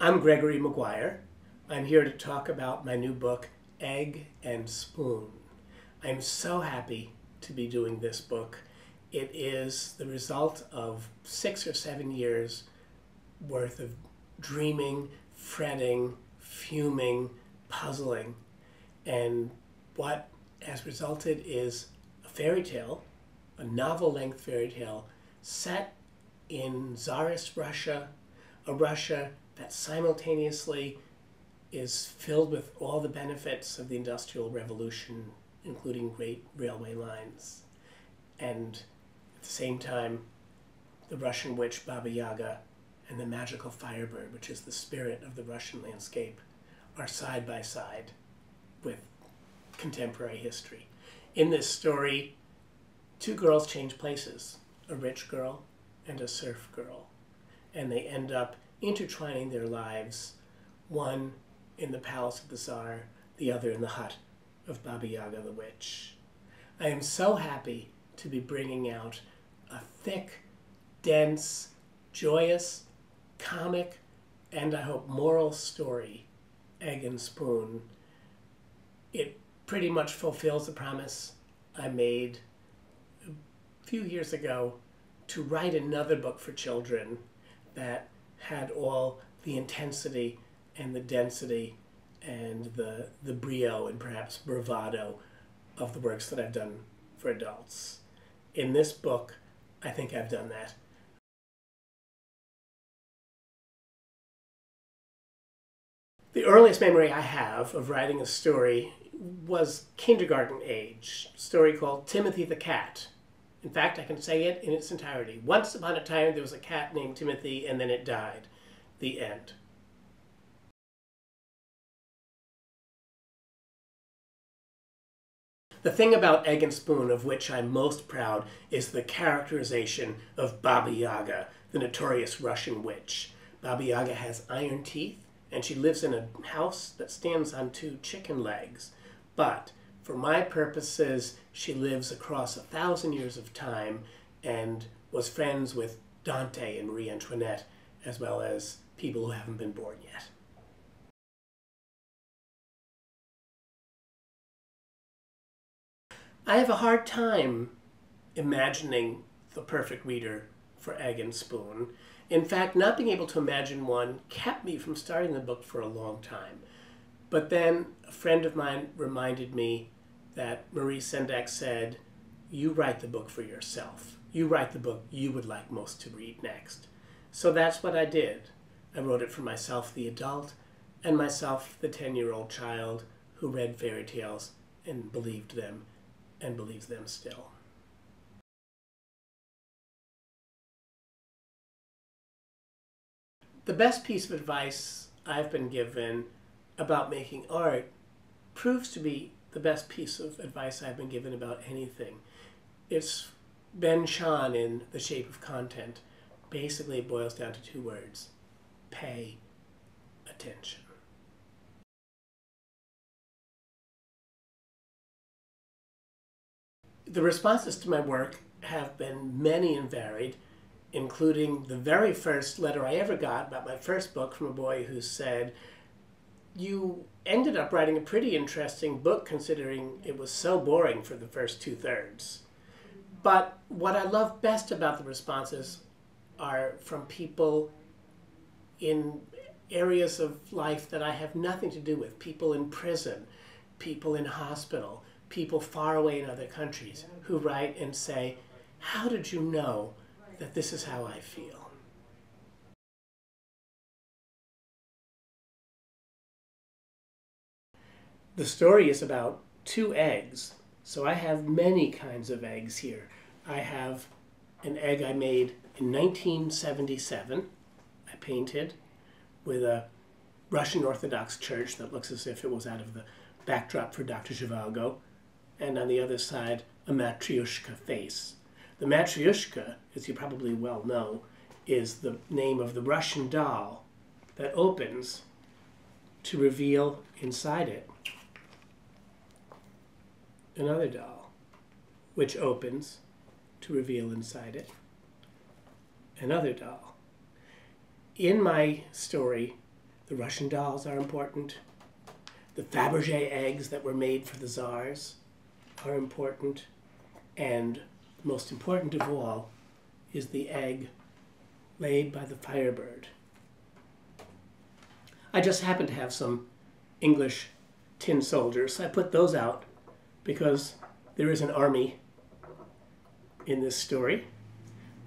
I'm Gregory Maguire. I'm here to talk about my new book, Egg and Spoon. I'm so happy to be doing this book. It is the result of 6 or 7 years worth of dreaming, fretting, fuming, puzzling. And what has resulted is a fairy tale, a novel-length fairy tale, set in Tsarist Russia, a Russia that simultaneously is filled with all the benefits of the Industrial Revolution, including great railway lines. And at the same time, the Russian witch Baba Yaga and the magical Firebird, which is the spirit of the Russian landscape, are side by side with contemporary history. In this story, two girls change places, a rich girl and a serf girl, and they end up intertwining their lives, one in the palace of the Tsar, the other in the hut of Baba Yaga the witch. I am so happy to be bringing out a thick, dense, joyous, comic, and I hope moral story, Egg and Spoon. It pretty much fulfills the promise I made a few years ago to write another book for children that had all the intensity and the density and the brio and perhaps bravado of the works that I've done for adults. In this book, I think I've done that. The earliest memory I have of writing a story was kindergarten age, a story called Timothy the Cat. In fact, I can say it in its entirety. Once upon a time, there was a cat named Timothy, and then it died. The end. The thing about Egg and Spoon of which I'm most proud is the characterization of Baba Yaga, the notorious Russian witch. Baba Yaga has iron teeth, and she lives in a house that stands on two chicken legs. But for my purposes, she lives across 1,000 years of time and was friends with Dante and Marie Antoinette, as well as people who haven't been born yet. I have a hard time imagining the perfect reader for Egg and Spoon. In fact, not being able to imagine one kept me from starting the book for a long time. But then a friend of mine reminded me that Marie Sendak said, you write the book for yourself. You write the book you would like most to read next. So that's what I did. I wrote it for myself, the adult, and myself, the 10-year-old child who read fairy tales and believed them and believes them still. The best piece of advice I've been given about making art proves to be the best piece of advice I've been given about anything. It's Ben Shahn in The Shape of Content. Basically, it boils down to two words: pay attention. The responses to my work have been many and varied, including the very first letter I ever got about my first book from a boy who said, you ended up writing a pretty interesting book considering it was so boring for the first 2/3. But what I love best about the responses are from people in areas of life that I have nothing to do with. People in prison, people in hospital, people far away in other countries who write and say, how did you know that this is how I feel? The story is about two eggs, so I have many kinds of eggs here. I have an egg I made in 1977, I painted, with a Russian Orthodox church that looks as if it was out of the backdrop for Dr. Zhivago, and on the other side, a Matryoshka face. The Matryoshka, as you probably well know, is the name of the Russian doll that opens to reveal inside it another doll, which opens to reveal inside it another doll. In my story, The Russian dolls are important. The Fabergé eggs that were made for the czars are important. And most important of all is the egg laid by the Firebird. I just happen to have some English tin soldiers. I put those out because there is an army in this story.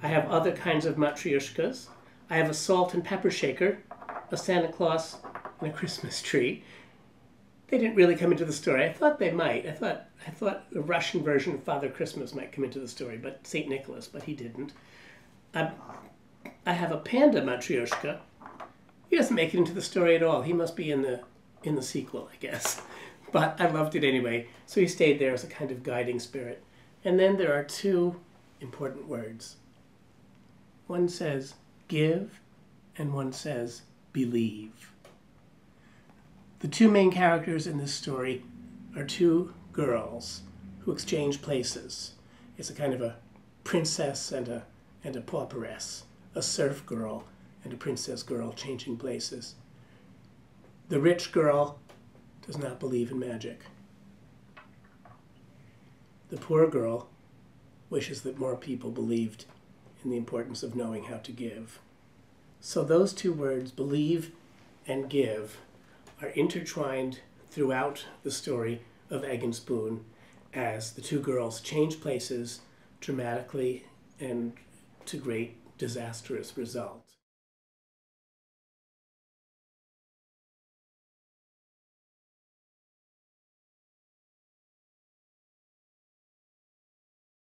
I have other kinds of Matryoshkas. I have a salt and pepper shaker, a Santa Claus, and a Christmas tree. They didn't really come into the story. I thought they might. I thought the Russian version of Father Christmas might come into the story, but St. Nicholas, but he didn't. I have a panda Matryoshka. He doesn't make it into the story at all. He must be in the sequel, I guess. But I loved it anyway, so he stayed there as a kind of guiding spirit. And then there are two important words. One says give, and one says believe. The two main characters in this story are two girls who exchange places. It's a kind of a princess and a pauperess, a serf girl and a princess girl changing places. The rich girl does not believe in magic. The poor girl wishes that more people believed in the importance of knowing how to give. So those two words, believe and give, are intertwined throughout the story of Egg and Spoon as the two girls change places dramatically and to great disastrous result.